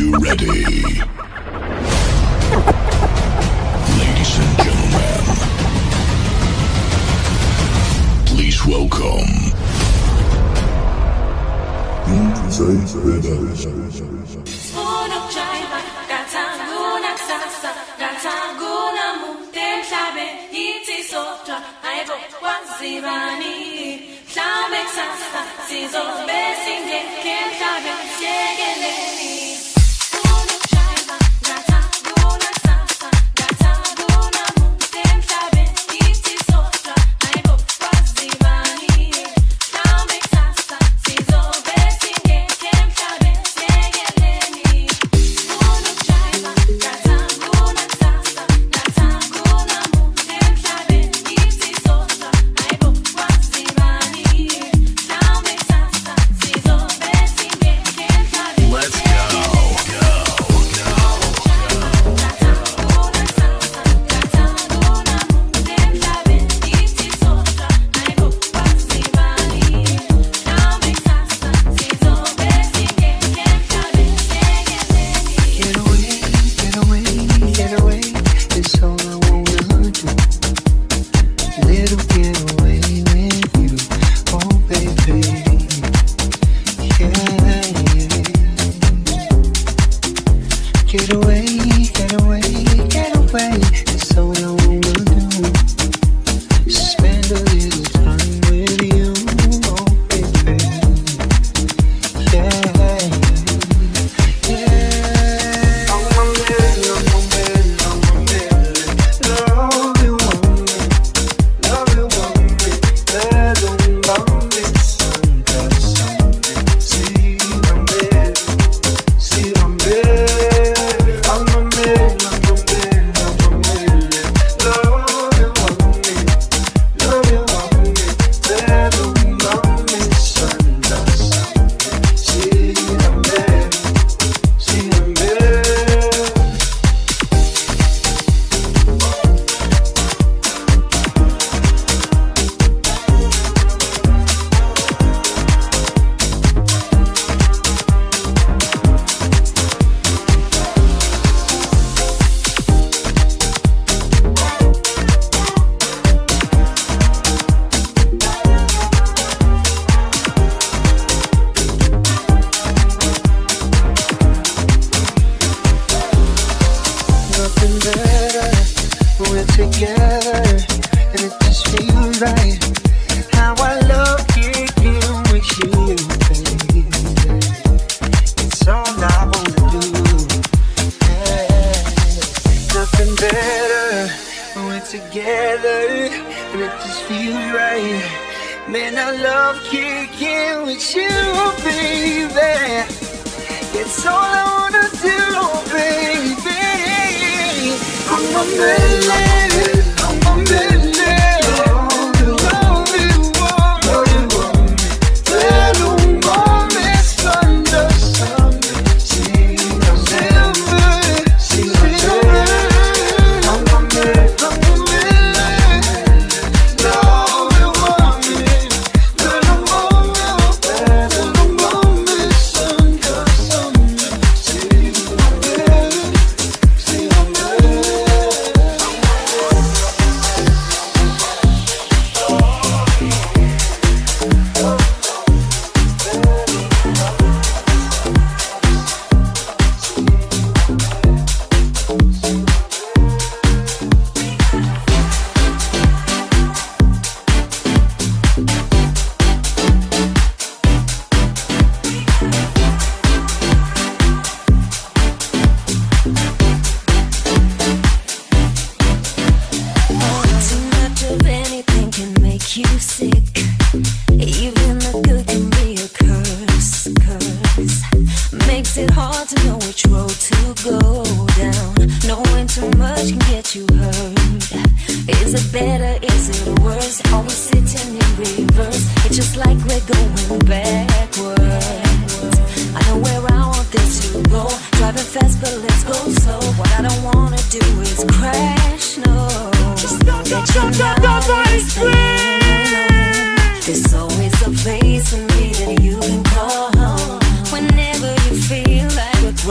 you ready? Ladies and gentlemen, please welcome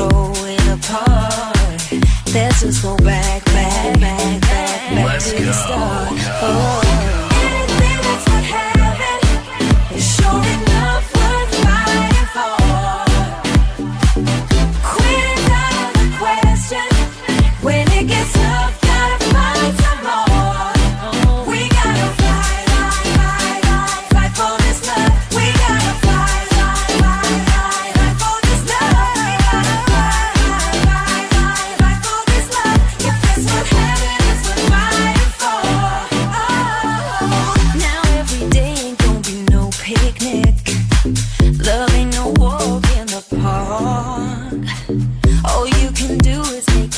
roll.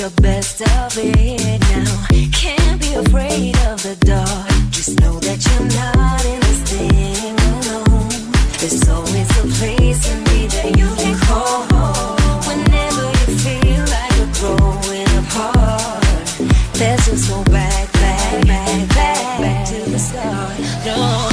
the best of it now. Can't be afraid of the dark. Just know that you're not in this thing alone. There's always a place in me that you can call home. Whenever you feel like you're growing apart, let's just go back, back, back, back, back to the start. No.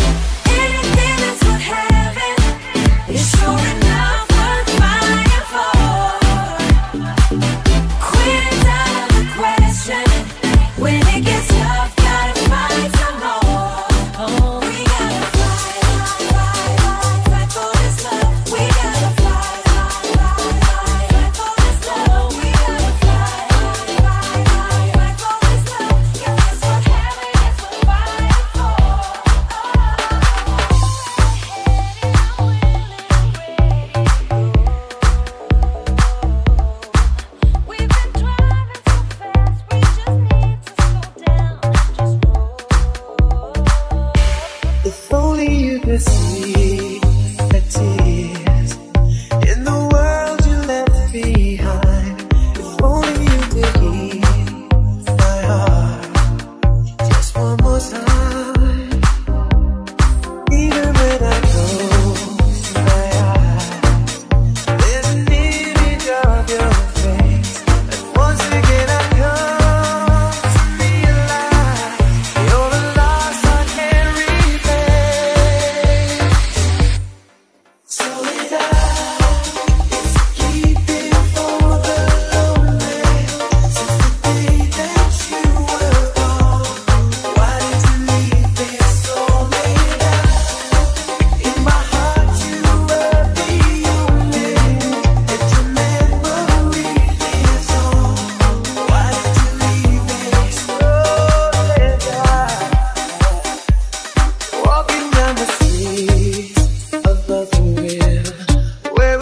Walking down the streets above the wind, where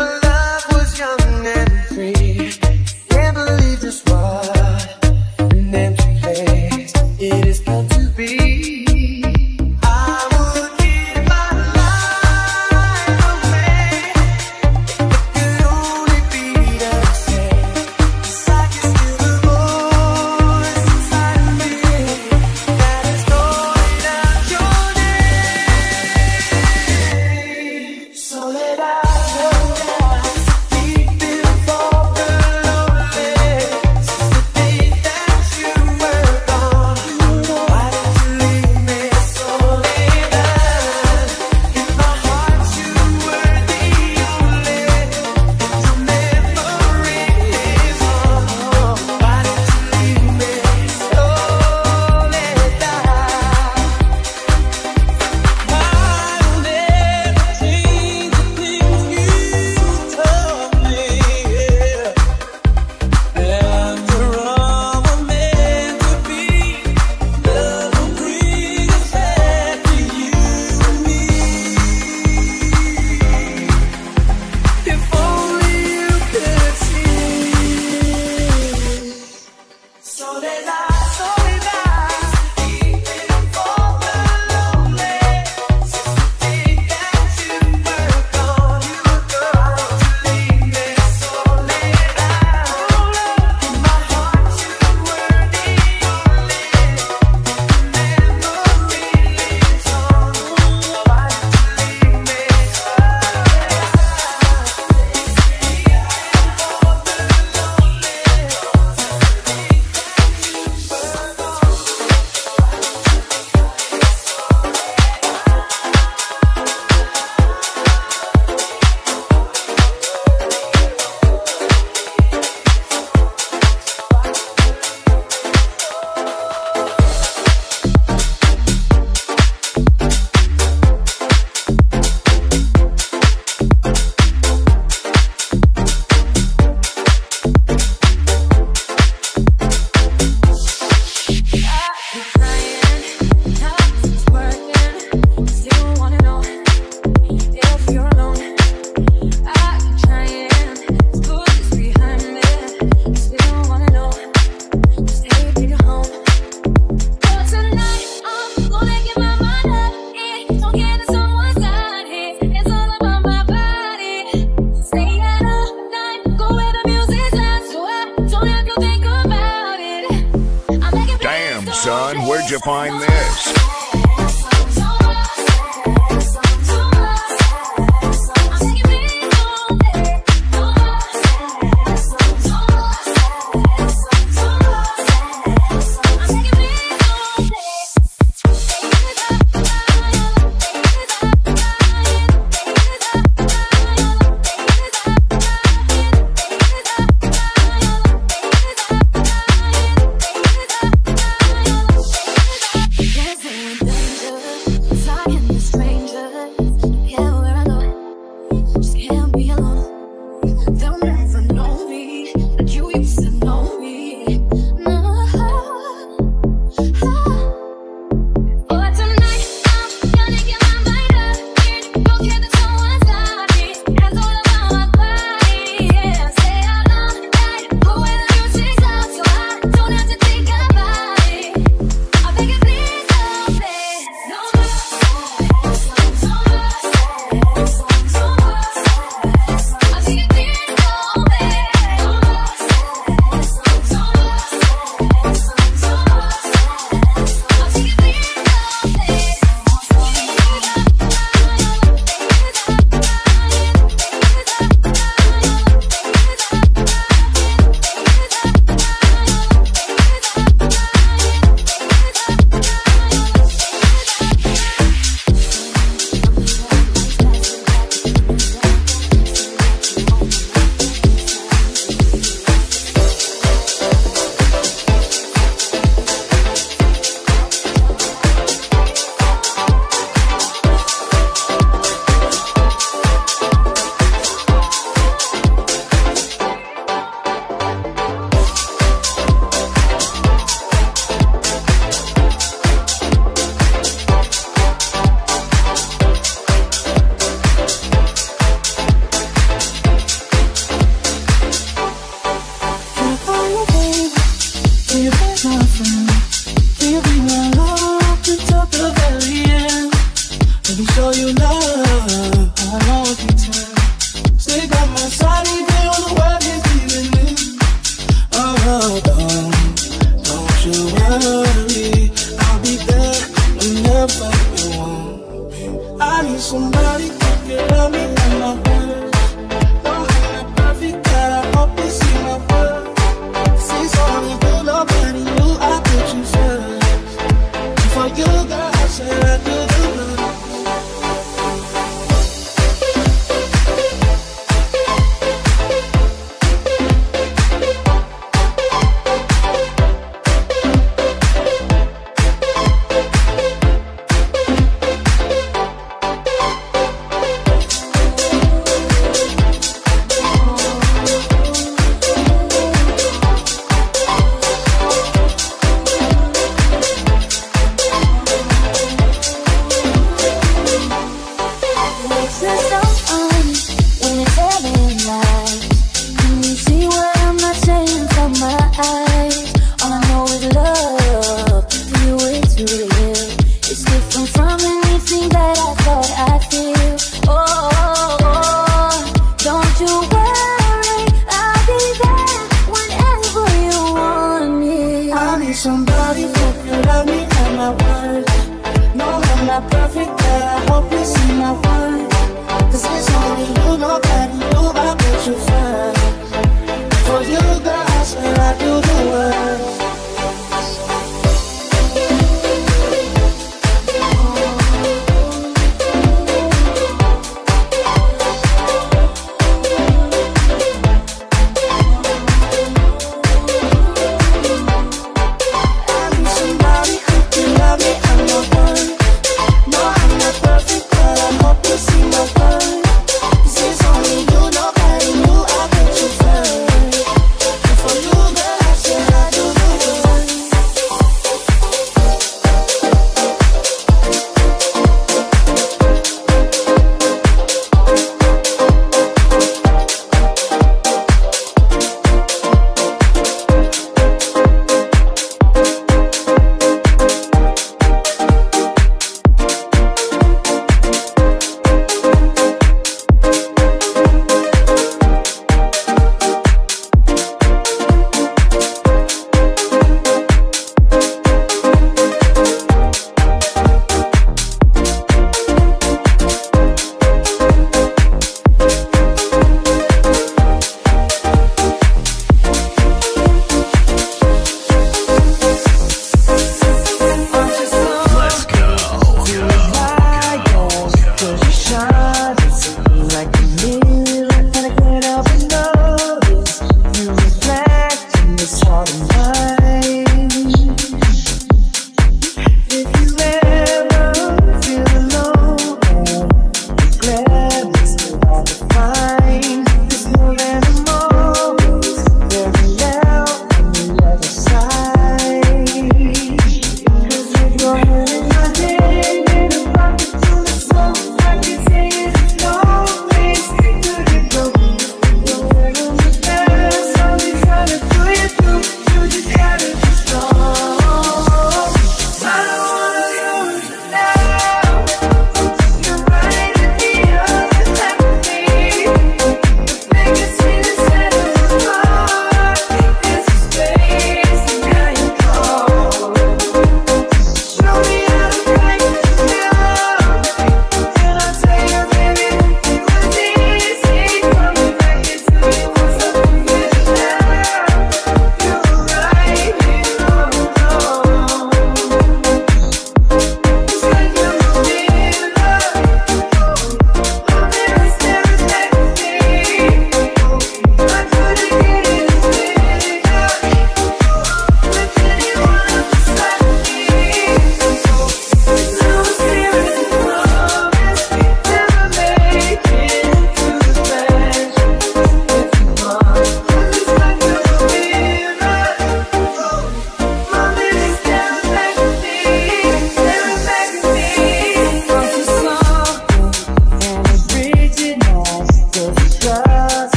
son, where'd you find this?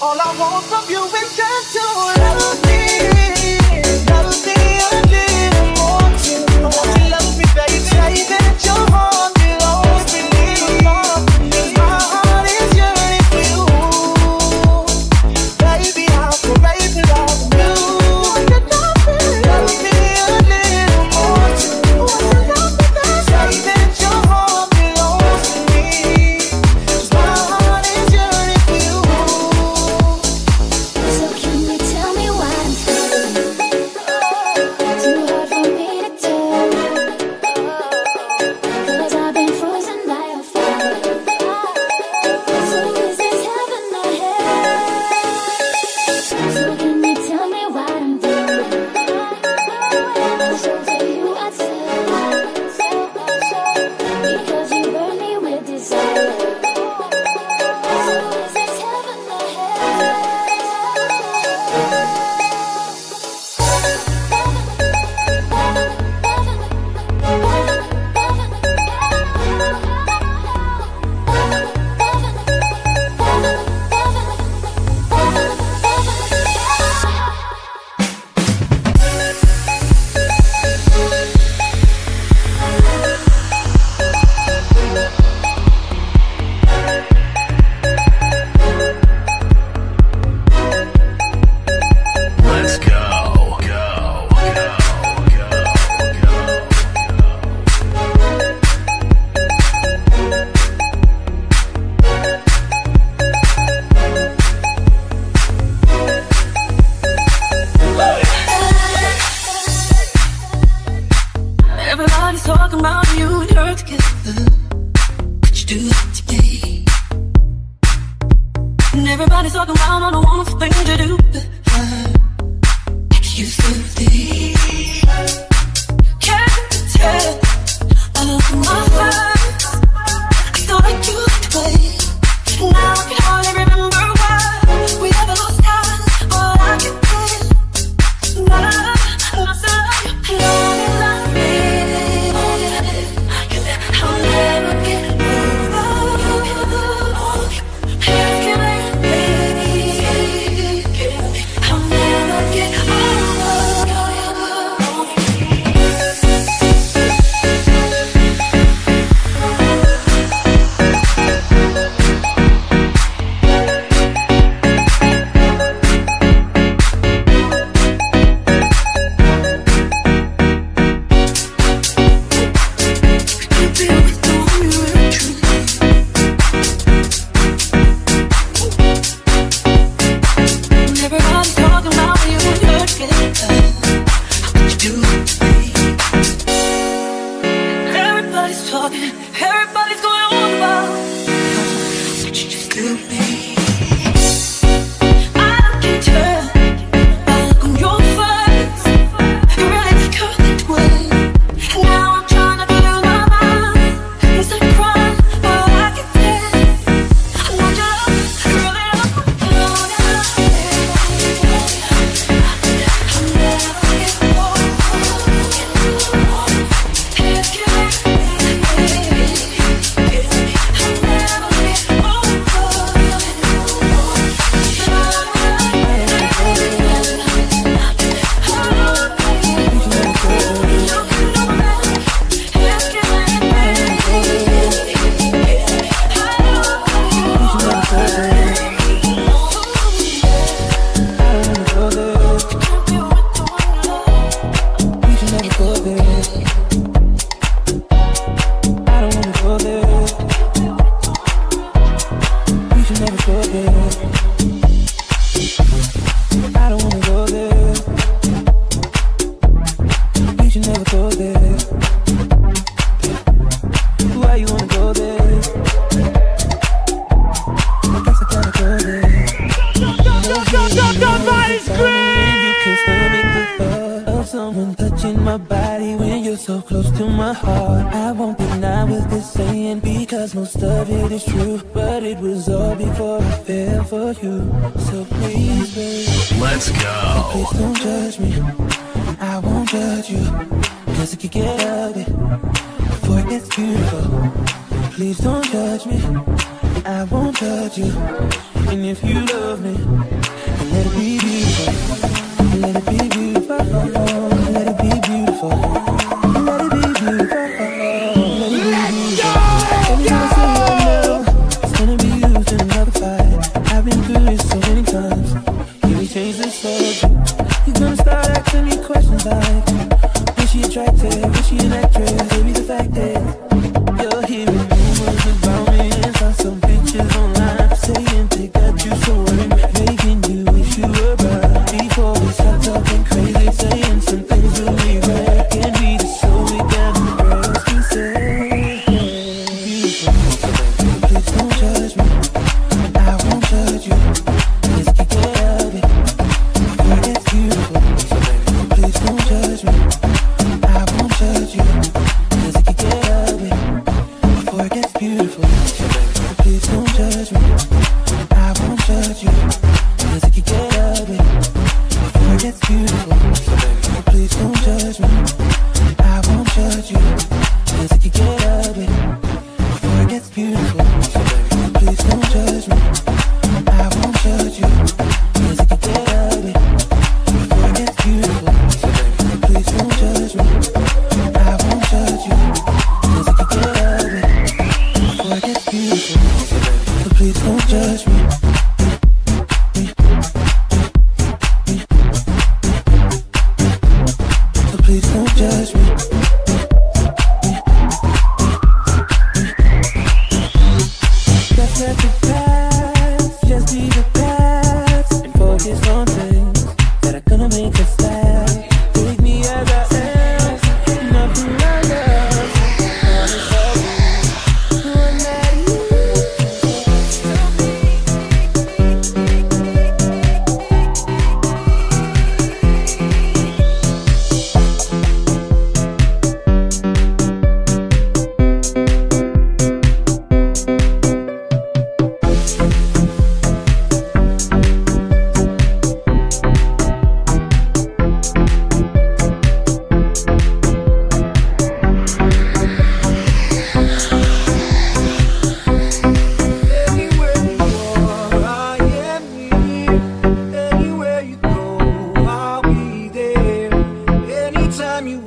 All I want from you is just to love me. Everybody's talking about you and her together. Could you do that today? And everybody's talking about all the wonderful things you do, but I could use something. Can't you tell? I look at my friends, I thought I used to play. Now I can hardly remember why we ever lost time, but I can tell. I love you. That are gonna make us laugh. Take me as I am. Nothing like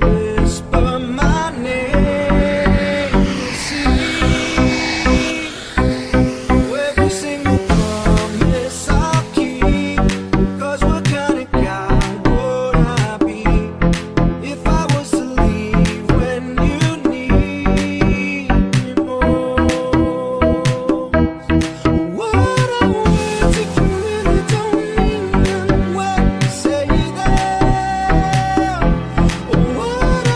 whisper my name. See, every single promise I'll keep. 'Cause what kind of guy would I be if I was to leave when you need me most? What I want to do say that. What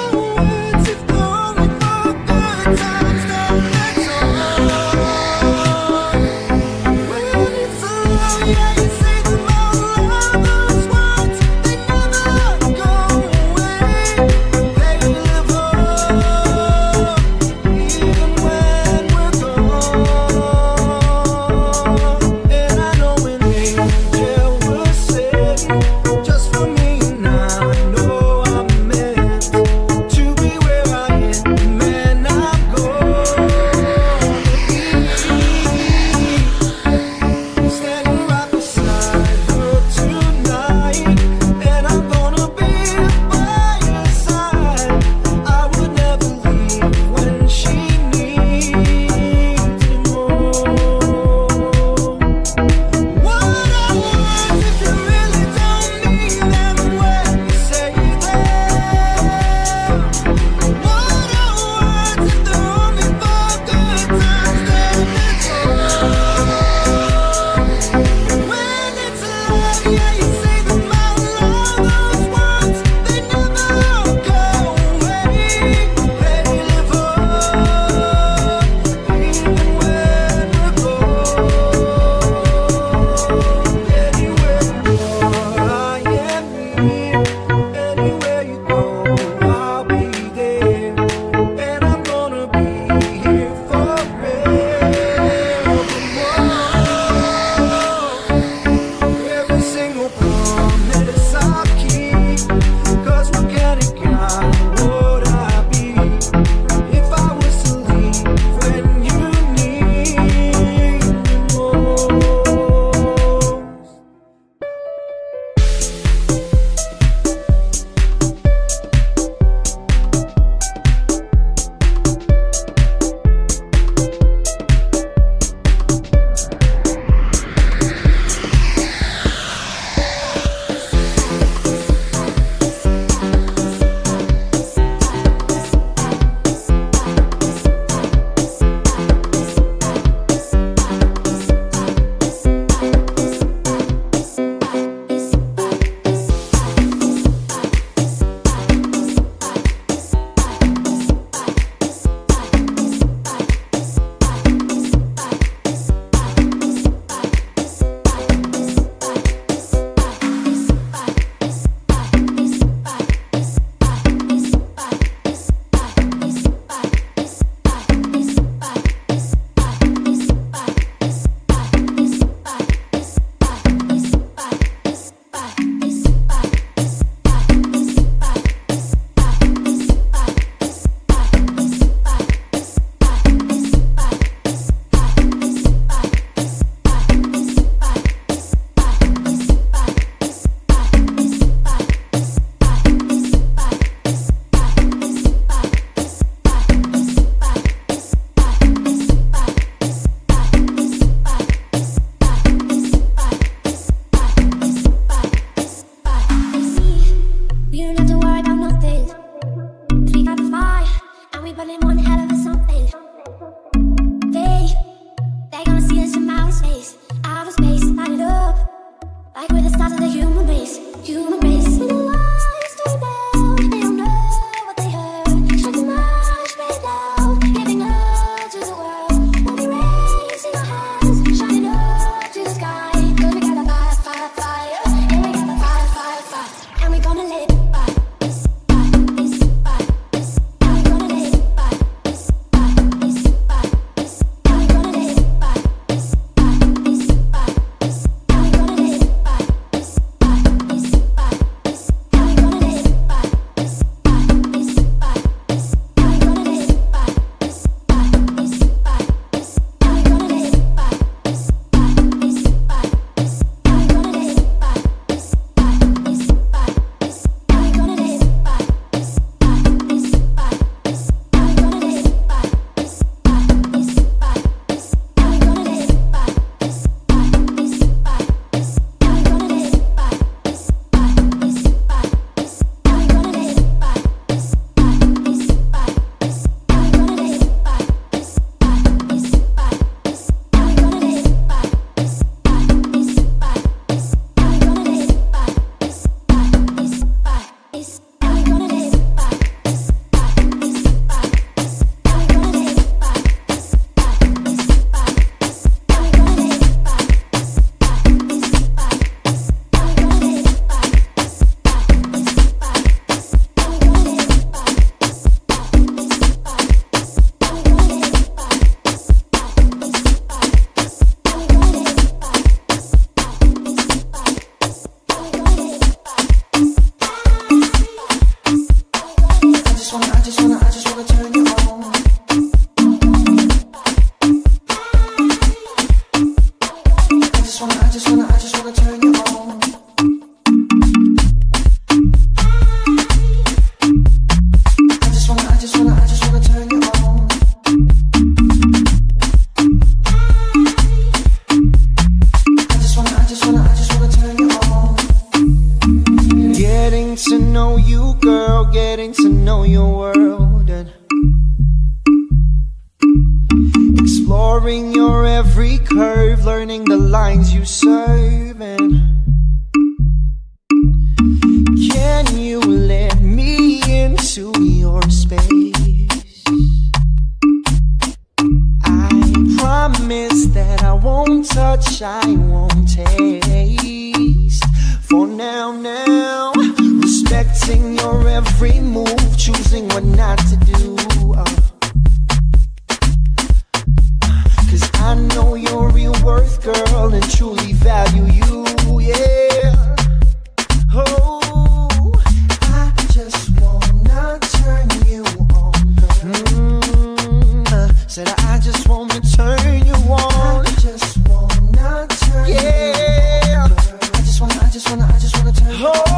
I just wanna turn you on. I just wanna turn you on. I just wanna turn you on. I just wanna turn you on. Getting to know you, girl, getting to know your world, and exploring your every curve, learning the lines you serve. And can you let me into your space? I promise that I won't touch, I won't taste. For now, respecting your every move, choosing what not to do. I know your real worth, girl, and truly value you, yeah. Oh, I just wanna turn you on, girl. Said I just wanna turn you on. I just wanna turn you on, girl. I just wanna turn you on.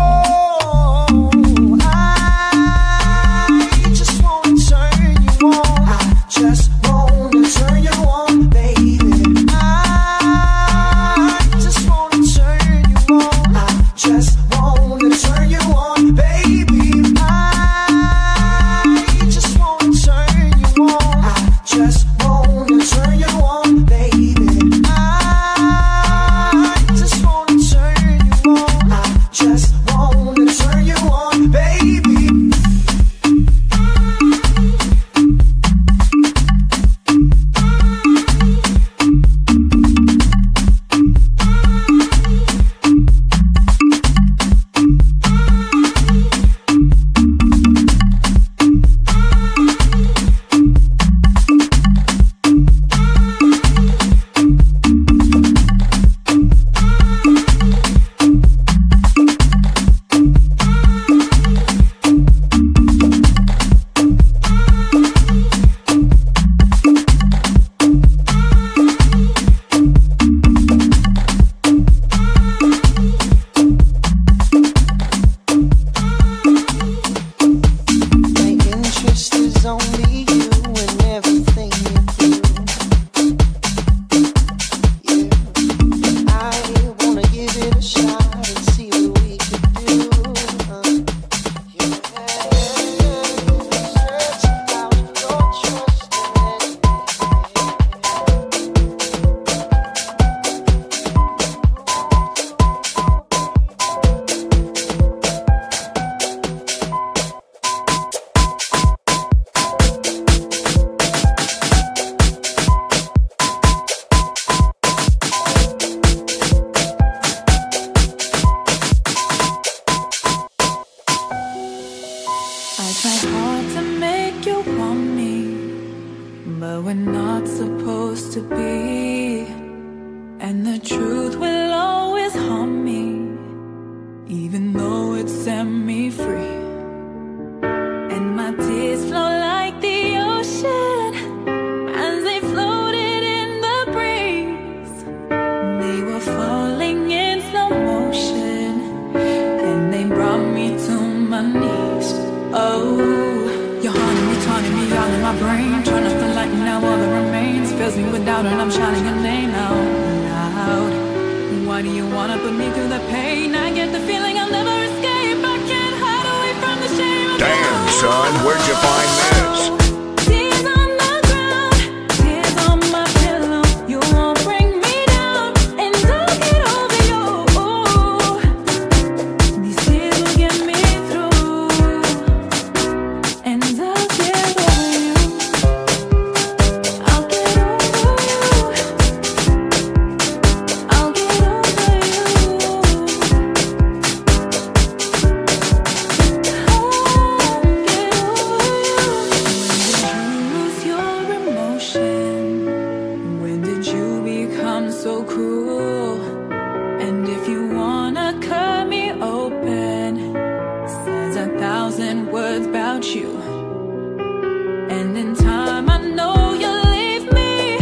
spending time. I know you leave me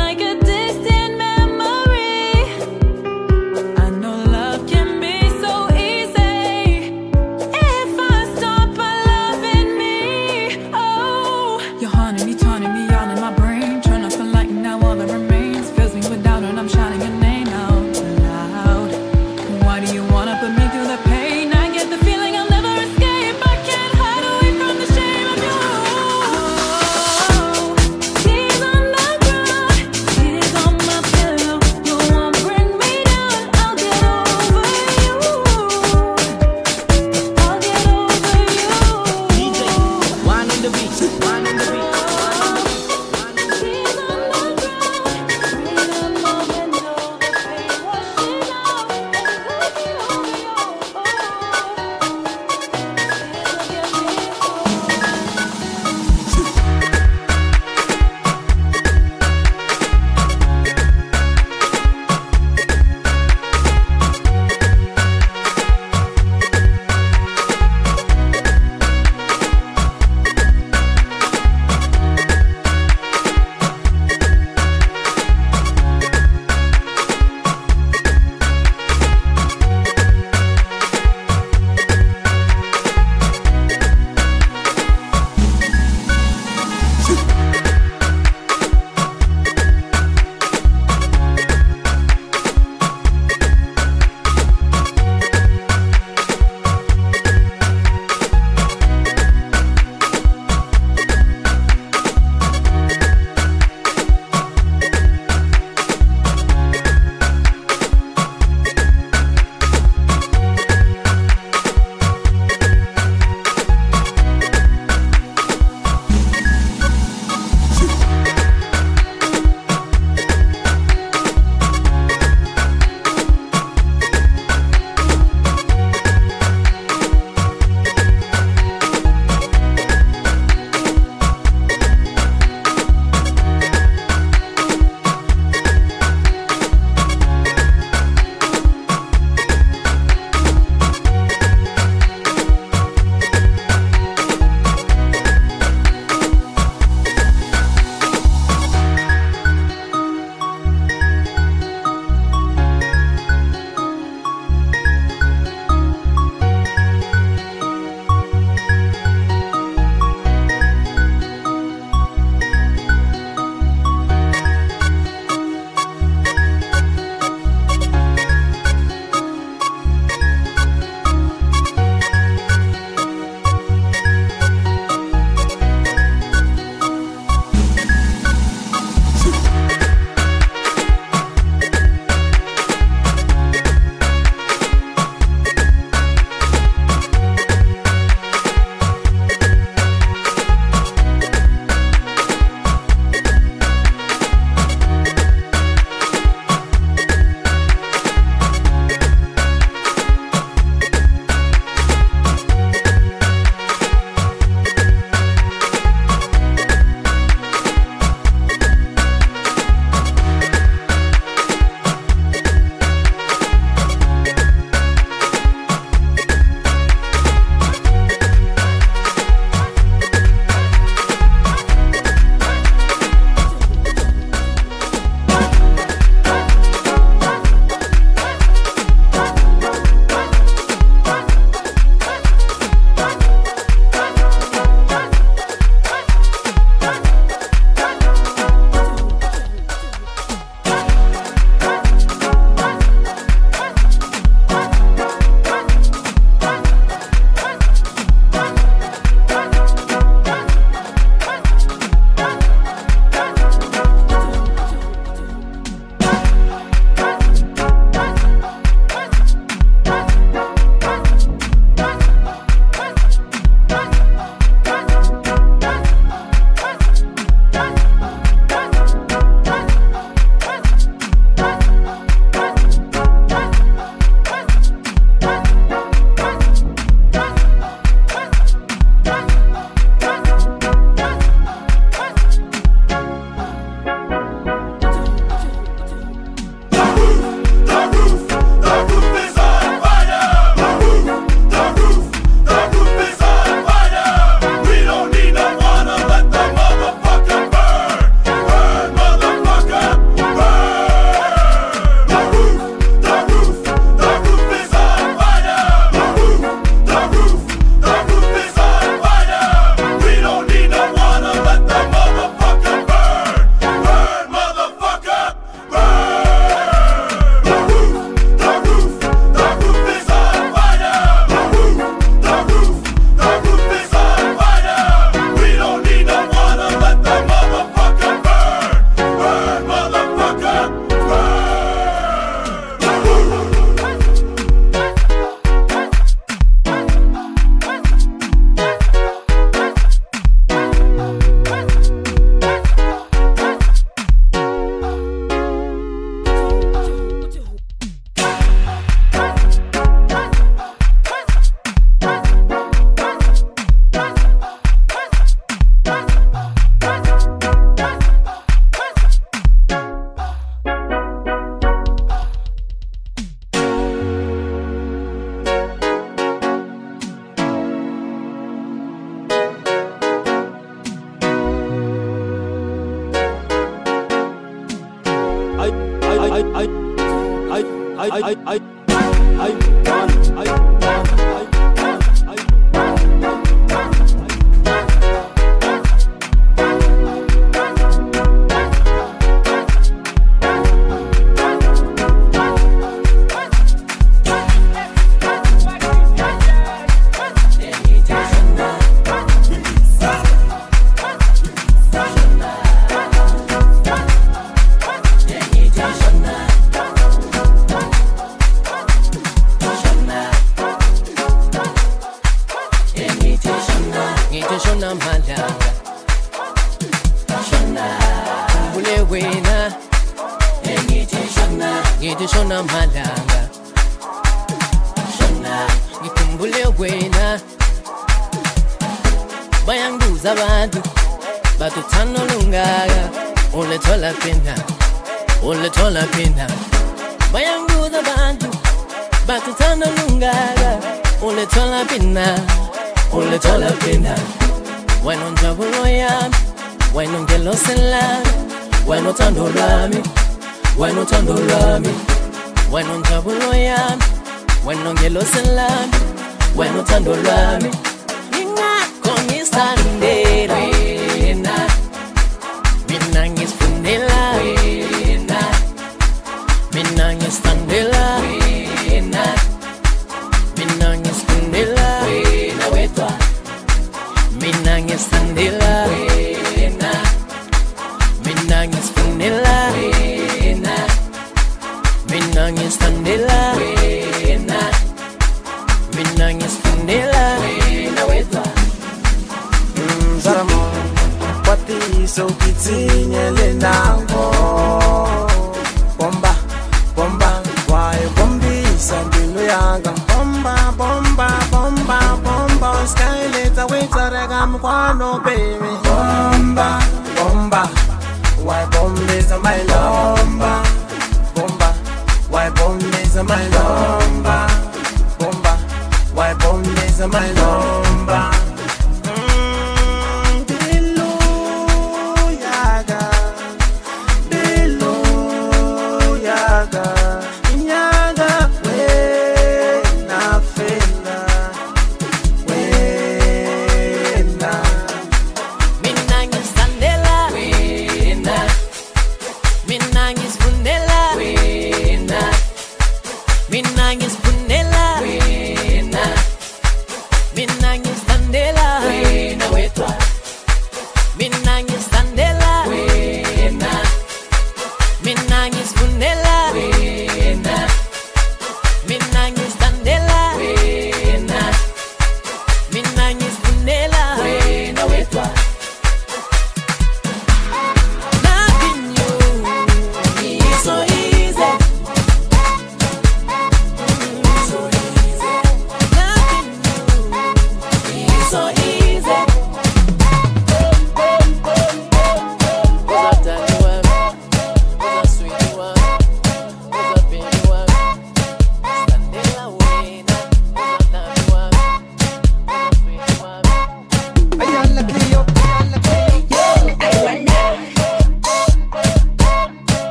like a distant memory. I know love can be so easy if I stop loving me. Oh, you're haunting me, taunting me, all in my brain. Trying to feel like now all that remains fills me with doubt, and I'm shouting your name out loud. Why do you wanna put me through the pain? I get the feeling I'll never escape. I can't hide away from the shame of you.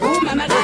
Umama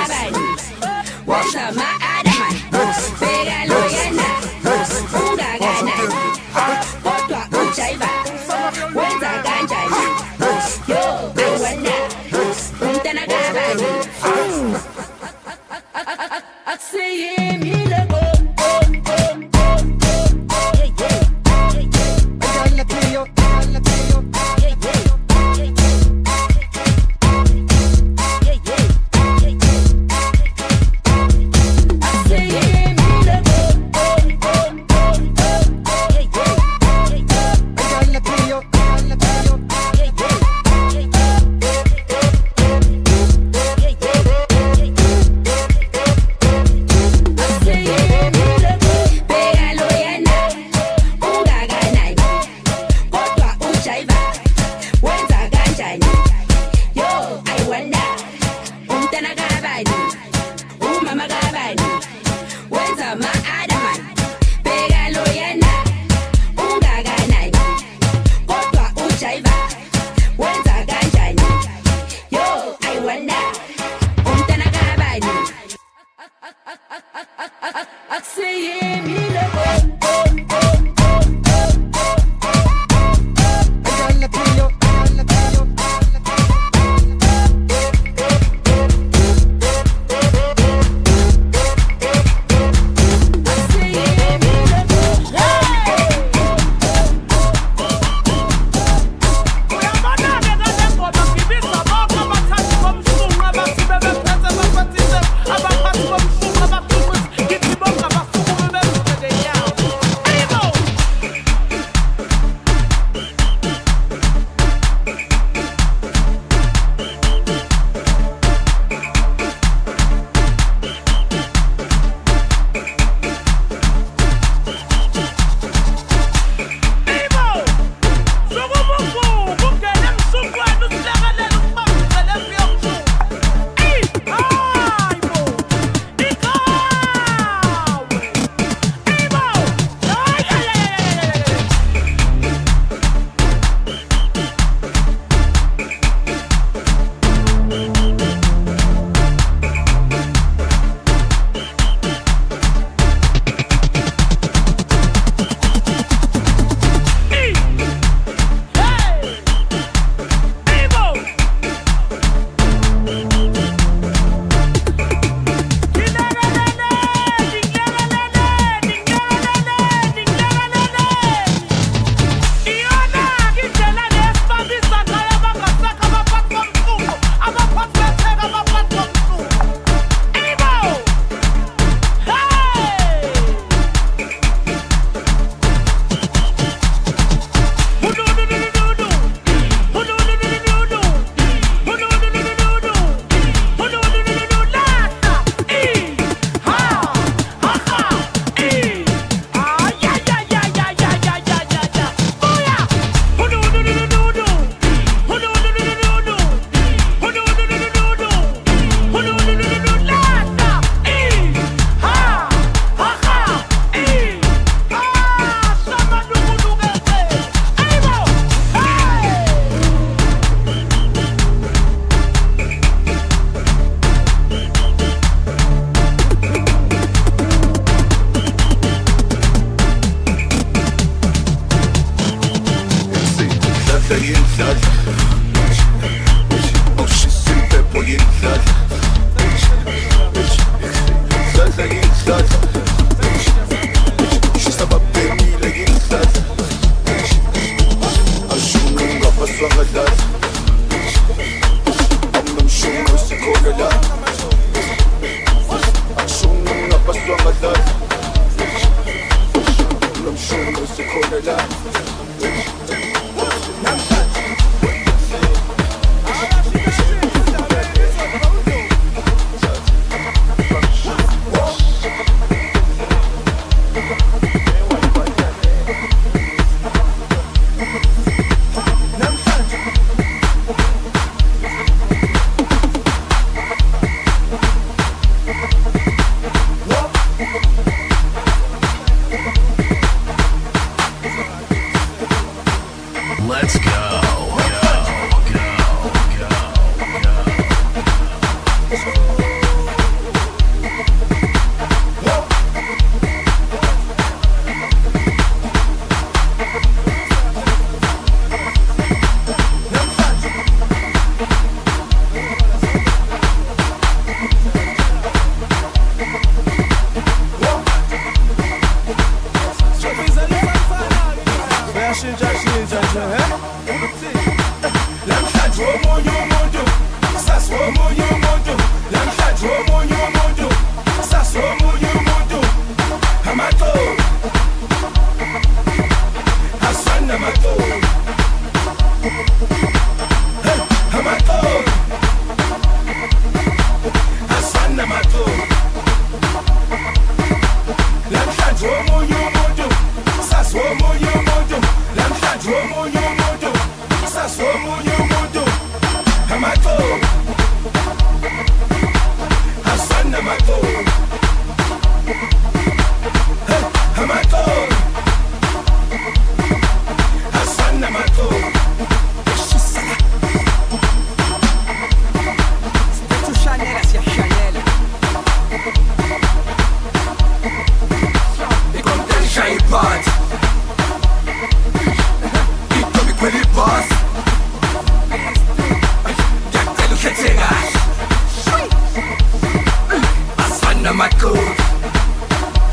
my goal.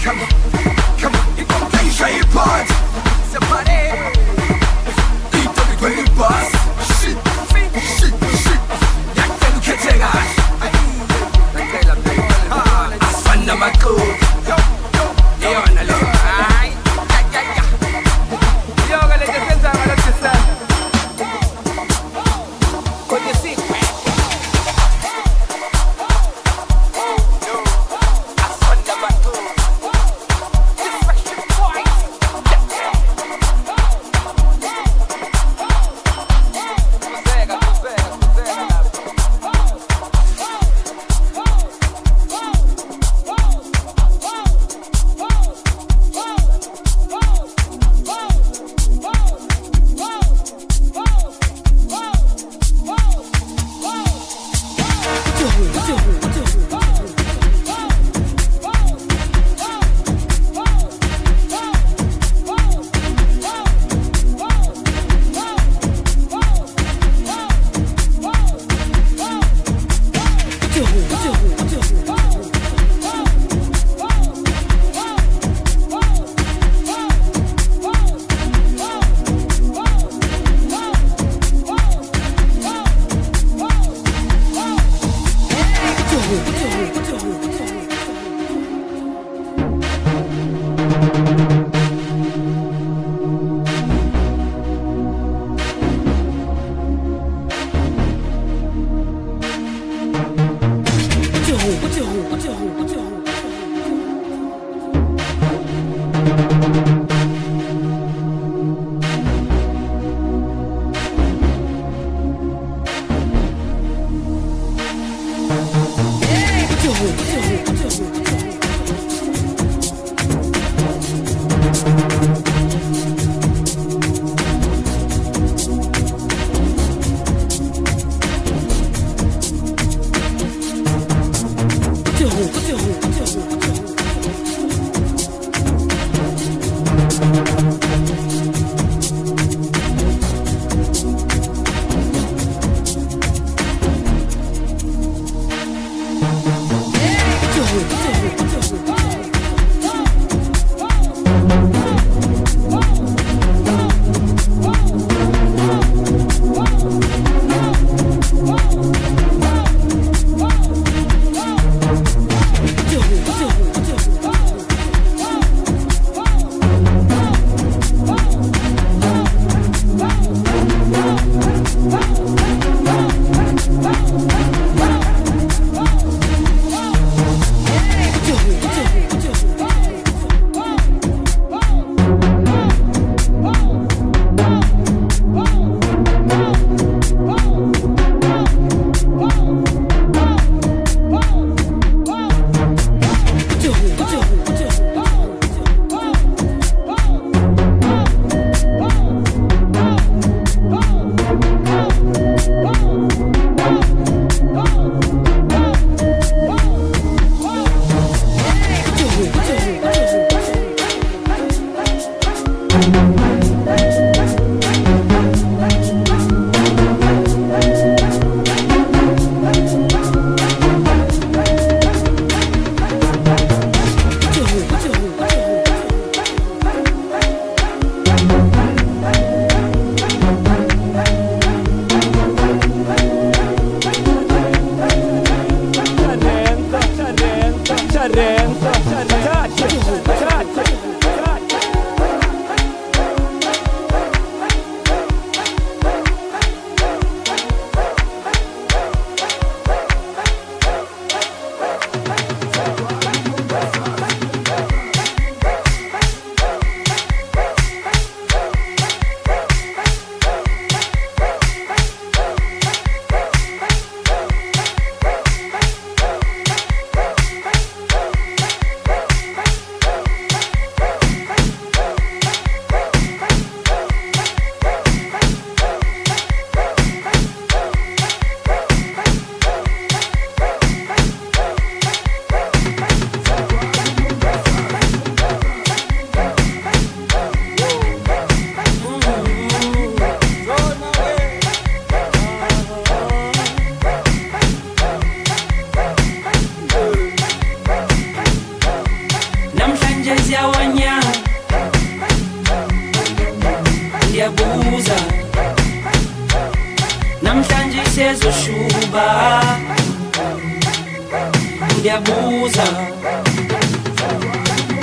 Come on, come on, you gon' play your part. Somebody eat up the green bars. Shit, shit, shit. 약간 개쟁아. I stand on my goal. Yeah, I know. ndyabuuza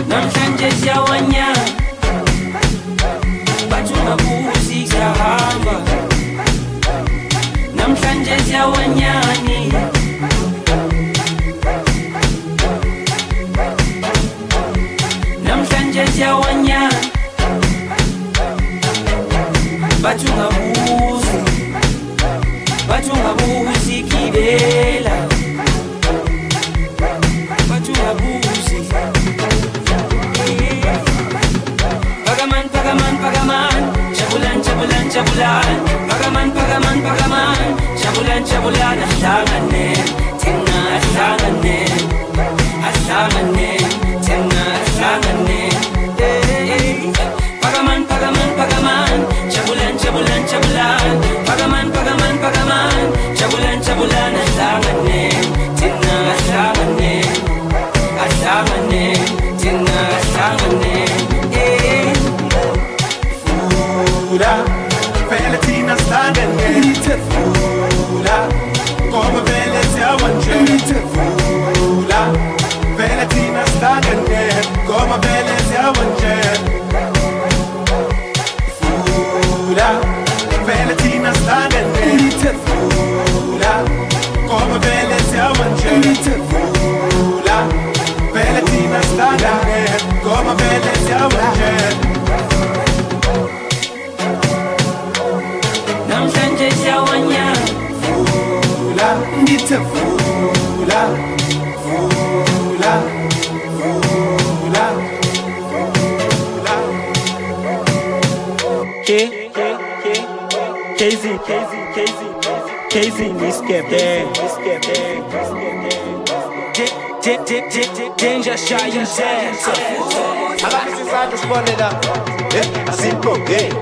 namhlanje siyawanya batunabuzi siyahamba namhlanje siyawanyani namhlanje siyawanya batunabuzi kibela Pagaman, pagaman, pagaman, chabulan, chabulan, asangan nen, asangan nen, tenga asangan nen. Pagaman, pagaman, pagaman, chabulan, chabulan, chabulan, pagaman, pagaman, pagaman, chabulan, chabulan, asangan nen, tenga asangan nen, asangan nen, tenga asangan nen. Fura. Veletina staden te fula come veletia wanche te fula veletina staden come veletia wanche fula veletina staden te fula come veletia wanche te fula veletina staden come veletia wanche Ndite fula, fula, fula, fula. Casey, niskepe, danger shy and sad. Alax is out responded up. A simple game.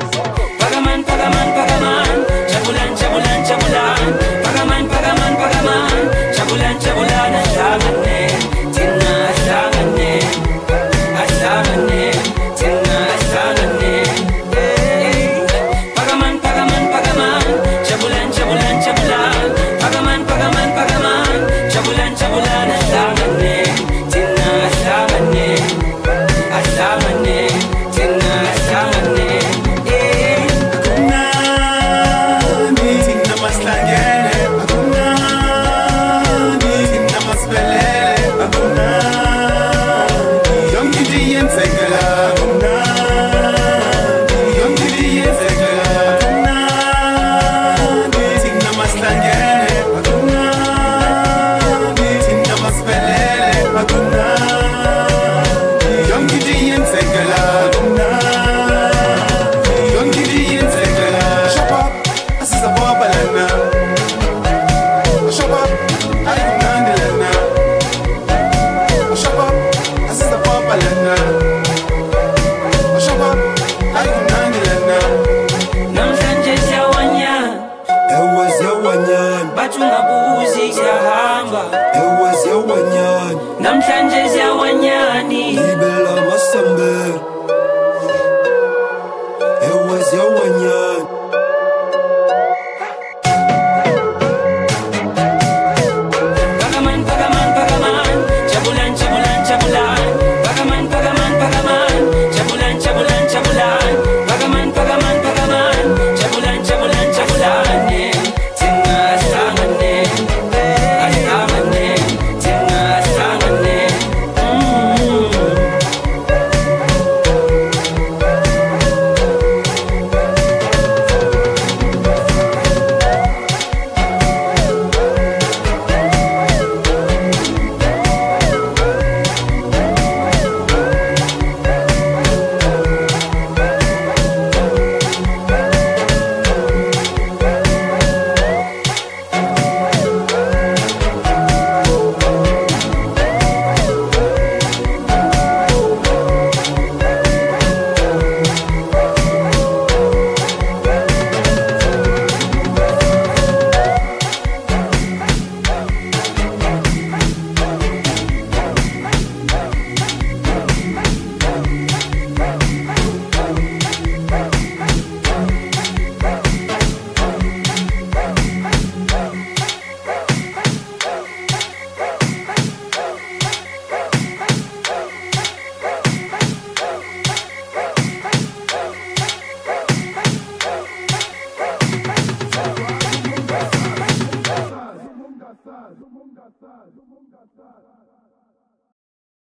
Pagaman, pagaman, pagaman. Chabulan, chabulan, chabulan. Pagaman, pagaman, pagaman, chabulan, chabulan, asangan nen, asangan nen, tinga asangan nen. Pagaman, pagaman, pagaman, chabulan, chabulan, chabulan, pagaman, pagaman, pagaman, chabulan, chabulan, asangan nen, asangan nen, tinga asangan nen. Namhlanje siyawanyani. Libela masamba.